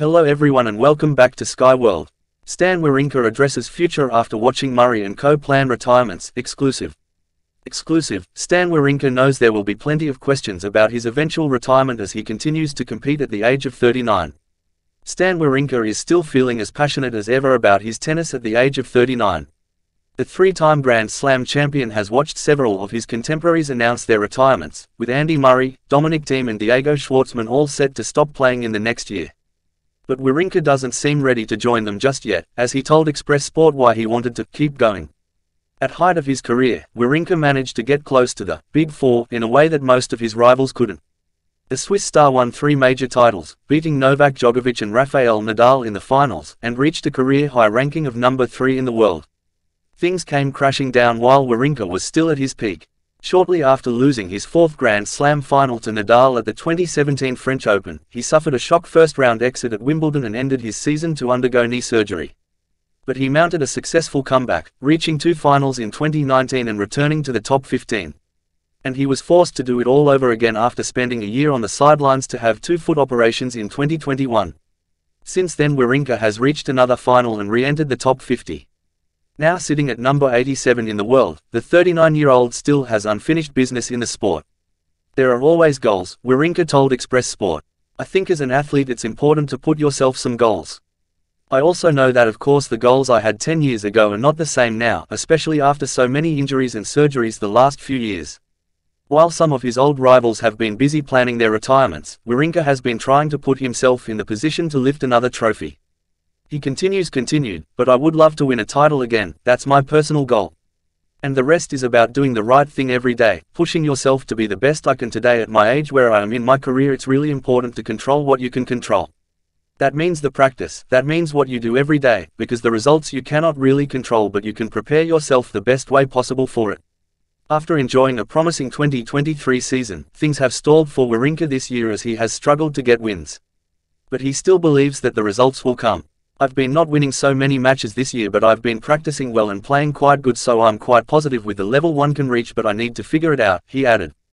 Hello everyone and welcome back to Sky World. Stan Wawrinka addresses future after watching Murray and co plan retirements, exclusive. Stan Wawrinka knows there will be plenty of questions about his eventual retirement as he continues to compete at the age of 39. Stan Wawrinka is still feeling as passionate as ever about his tennis at the age of 39. The three-time Grand Slam champion has watched several of his contemporaries announce their retirements, with Andy Murray, Dominic Thiem and Diego Schwartzman all set to stop playing in the next year. But Wawrinka doesn't seem ready to join them just yet, as he told Express Sport why he wanted to keep going. At height of his career, Wawrinka managed to get close to the Big Four in a way that most of his rivals couldn't. The Swiss star won 3 major titles, beating Novak Djokovic and Rafael Nadal in the finals, and reached a career-high ranking of number 3 in the world. Things came crashing down while Wawrinka was still at his peak. Shortly after losing his 4th Grand Slam final to Nadal at the 2017 French Open, he suffered a shock first-round exit at Wimbledon and ended his season to undergo knee surgery. But he mounted a successful comeback, reaching 2 finals in 2019 and returning to the top 15. And he was forced to do it all over again after spending a year on the sidelines to have 2 foot operations in 2021. Since then Wawrinka has reached another final and re-entered the top 50. Now sitting at number 87 in the world, the 39-year-old still has unfinished business in the sport. There are always goals, Wawrinka told Express Sport. I think as an athlete it's important to put yourself some goals. I also know that of course the goals I had 10 years ago are not the same now, especially after so many injuries and surgeries the last few years. While some of his old rivals have been busy planning their retirements, Wawrinka has been trying to put himself in the position to lift another trophy. He continued, but I would love to win a title again, that's my personal goal. And the rest is about doing the right thing every day, pushing yourself to be the best I can today at my age where I am in my career. It's really important to control what you can control. That means the practice, that means what you do every day, because the results you cannot really control but you can prepare yourself the best way possible for it. After enjoying a promising 2023 season, things have stalled for Wawrinka this year as he has struggled to get wins. But he still believes that the results will come. I've been not winning so many matches this year but I've been practicing well and playing quite good so I'm quite positive with the level one can reach but I need to figure it out, he added.